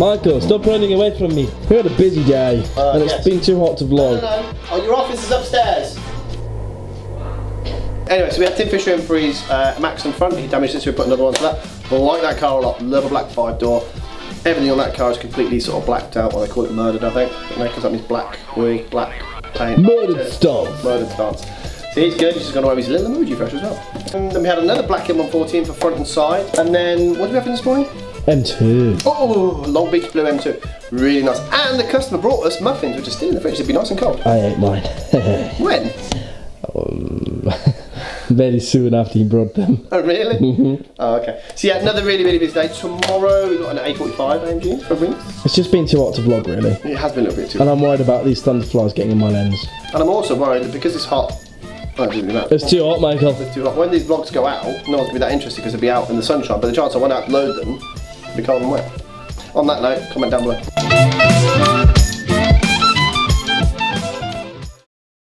Michael, stop running away from me. We had a busy day and it's been too hot to vlog. No. Oh, your office is upstairs. Anyway, so we had Tim Fisher in for his Max in front. He damaged it, so we put another one to that. I like that car a lot. Love a black 5-door. Everything on that car is completely sort of blacked out, or they call it murdered, I think. Because that means black, black paint. Murdered stance. Murdered stance. So he's good, he's just gone away with his little emoji fresh as well. And then we had another black M114 for front and side. And then, what did we have in this morning? M2. Oh, Long Beach Blue M2. Really nice. And the customer brought us muffins, which are still in the fridge. It'd be nice and cold. I ate mine. When? Very soon after he brought them. Oh really? Mm-hmm. Oh okay. So yeah, another really, really busy day. Tomorrow we've got an A45 AMG for wings. It's just been too hot to vlog really. It has been a little bit too hot. And I'm worried about these thunderflies getting in my lens. And I'm also worried that because it's hot, it's too hot, Michael. It's too hot. When these vlogs go out, no one's going to be that interested because they'll be out in the sunshine, but the chance I want to upload them will be cold and wet. On that note, comment down below.